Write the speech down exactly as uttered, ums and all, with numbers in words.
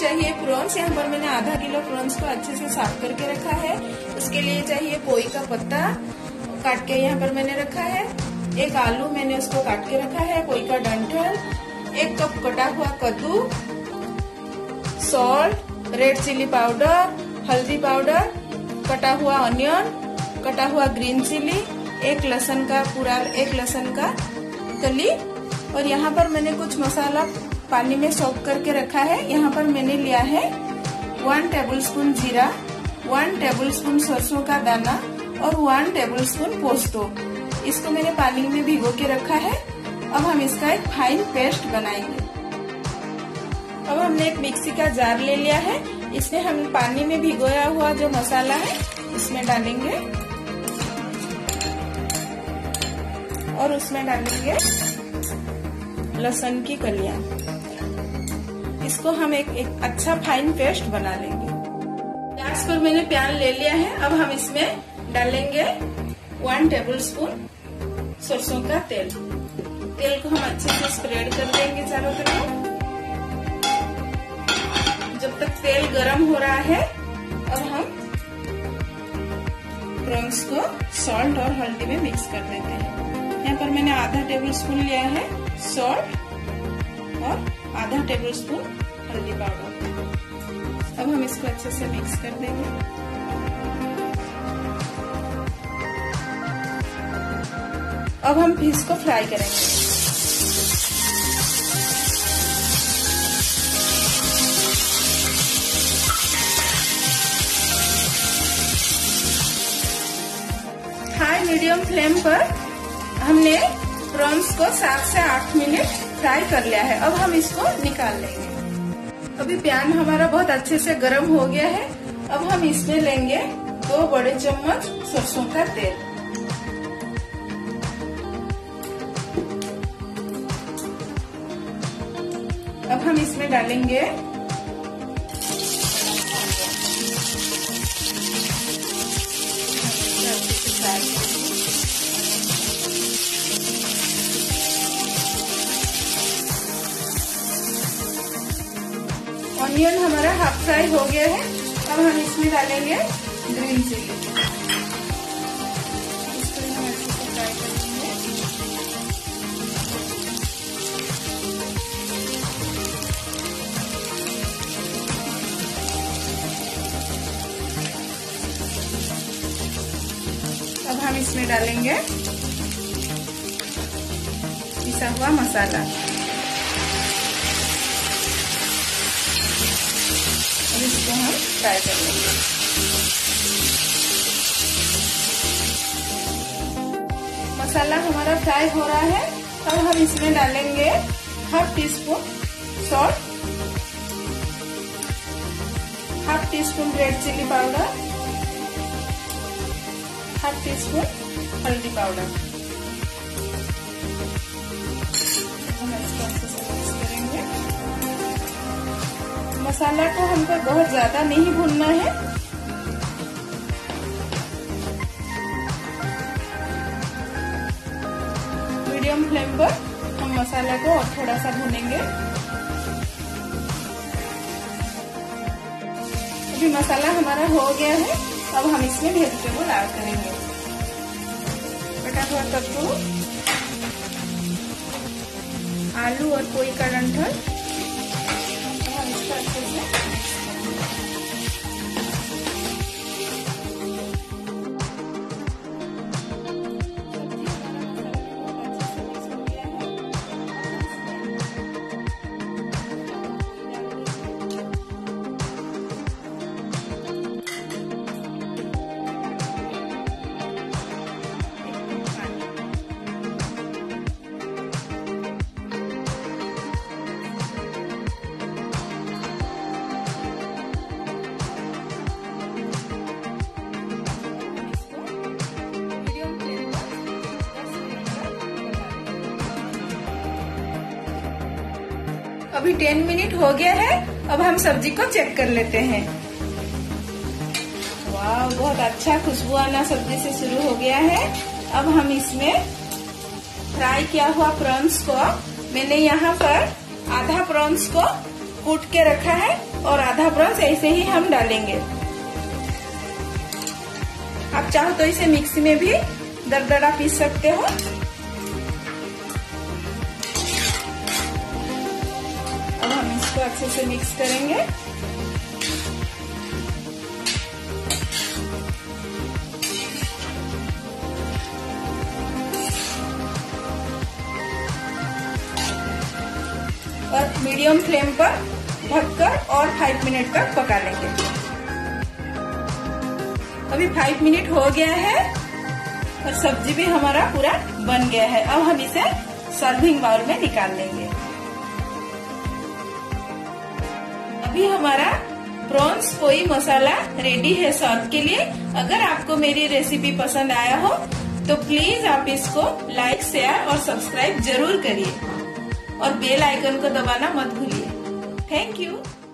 चाहिए प्रॉन्स। यहाँ पर मैंने आधा किलो प्रॉन्स को अच्छे से साफ करके रखा है। उसके लिए चाहिए पोई का पत्ता काट के यहाँ पर मैंने रखा है, एक आलू मैंने उसको काट के रखा है, पोई का डंठल, एक कप कटा हुआ कद्दू, सॉल्ट, रेड चिली पाउडर, हल्दी पाउडर, कटा हुआ ऑनियन, कटा हुआ ग्रीन चिली, एक लहसुन का पूरा एक लहसुन का कली। और यहाँ पर मैंने कुछ मसाला पानी में सोख करके रखा है। यहाँ पर मैंने लिया है वन टेबलस्पून जीरा, वन टेबलस्पून सरसों का दाना और वन टेबलस्पून पोस्तो। इसको मैंने पानी में भिगो के रखा है। अब हम इसका एक फाइन पेस्ट बनाएंगे। अब हमने एक मिक्सी का जार ले लिया है, इसमें हम पानी में भिगोया हुआ जो मसाला है इसमें डालेंगे और उसमें डालेंगे लहसुन की कलियां। इसको हम एक, एक अच्छा फाइन पेस्ट बना लेंगे। गैस पर मैंने पैन ले लिया है। अब हम इसमें डालेंगे वन टेबलस्पून सरसों का तेल। तेल को हम अच्छे से स्प्रेड कर देंगे चारों तरफ। जब तक तेल गरम हो रहा है अब हम प्रॉन्स को सॉल्ट और हल्दी में मिक्स कर देते हैं। यहाँ पर मैंने आधा टेबलस्पून लिया है सॉल्ट और आधा टेबलस्पून हल्दी पाउडर। अब हम इसको अच्छे से मिक्स कर देंगे। अब हम फिश को फ्राई करेंगे। हाई मीडियम फ्लेम पर हमने प्रॉन्स को सात से आठ मिनट फ्राई कर लिया है। अब हम इसको निकाल लेंगे। अभी पैन हमारा बहुत अच्छे से गर्म हो गया है। अब हम इसमें लेंगे दो बड़े चम्मच सरसों का तेल। अब हम इसमें डालेंगे ऑनियन। हमारा हाफ फ्राई हो गया है। अब हम इसमें डालेंगे ग्रीन चिली। इसको हम अच्छे से फ्राई करेंगे। अब हम इसमें डालेंगे पिसा हुआ मसाला। इसको हम फ्राई कर लेंगे। मसाला हमारा फ्राई हो रहा है। अब हम इसमें डालेंगे half teaspoon salt, half teaspoon red chilli powder, half teaspoon हल्दी पाउडर। हम इसको अच्छे से मिक्स करेंगे। मसाला को हमको बहुत ज्यादा नहीं भूनना है। मीडियम फ्लेम पर हम मसाला को और थोड़ा सा भूनेंगे। अभी मसाला हमारा हो गया है। अब हम इसमें वेजिटेबल ऐड करेंगे। कटा हुआ कद्दू, आलू और पोई का डंठल। अभी दस मिनट हो गया है। अब हम सब्जी को चेक कर लेते हैं। वाह, बहुत अच्छा खुशबू आना सब्जी से शुरू हो गया है। अब हम इसमें फ्राई किया हुआ प्रॉन्स को, मैंने यहाँ पर आधा प्रॉन्स को कूट के रखा है और आधा ब्रश ऐसे ही हम डालेंगे। आप चाहो तो इसे मिक्सी में भी दरदरा पीस सकते हो। अब हम इसको अच्छे से मिक्स करेंगे। और मीडियम फ्लेम पर ढककर और पाँच मिनट तक पका लेंगे। अभी पाँच मिनट हो गया है और सब्जी भी हमारा पूरा बन गया है। अब हम इसे सर्विंग बाउल में निकाल लेंगे। अभी हमारा प्रॉन्स पोई मसाला रेडी है सर्व के लिए। अगर आपको मेरी रेसिपी पसंद आया हो तो प्लीज आप इसको लाइक, शेयर और सब्सक्राइब जरूर करिए और बेल आइकन को दबाना मत भूलिए। Thank you.